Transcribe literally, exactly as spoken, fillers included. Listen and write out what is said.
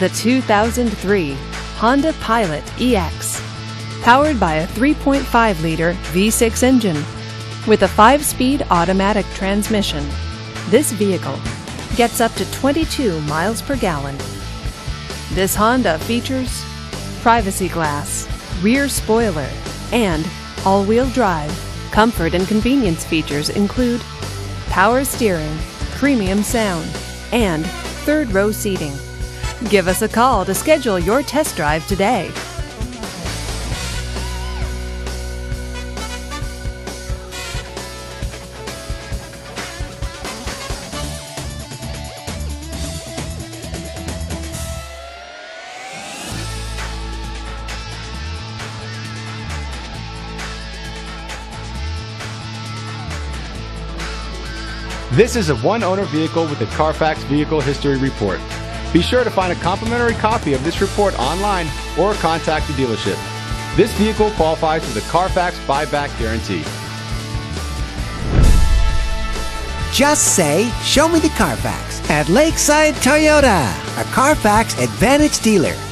the two thousand three Honda Pilot E X. Powered by a three point five liter V six engine with a five speed automatic transmission, this vehicle gets up to twenty-two miles per gallon. This Honda features privacy glass, rear spoiler, and all-wheel drive. Comfort and convenience features include power steering, premium sound, and third row seating. Give us a call to schedule your test drive today. This is a one-owner vehicle with a Carfax Vehicle History Report. Be sure to find a complimentary copy of this report online or contact the dealership. This vehicle qualifies for the Carfax Buyback Guarantee. Just say, "Show me the Carfax" at Lakeside Toyota, a Carfax Advantage dealer.